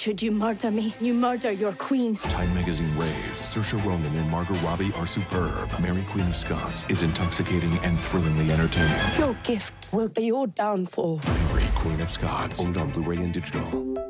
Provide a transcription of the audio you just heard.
Should you murder me, you murder your queen. Time magazine raves. Saoirse Ronan and Margot Robbie are superb. Mary Queen of Scots is intoxicating and thrillingly entertaining. Your gifts will be your downfall. Mary Queen of Scots, owned on Blu-ray and digital.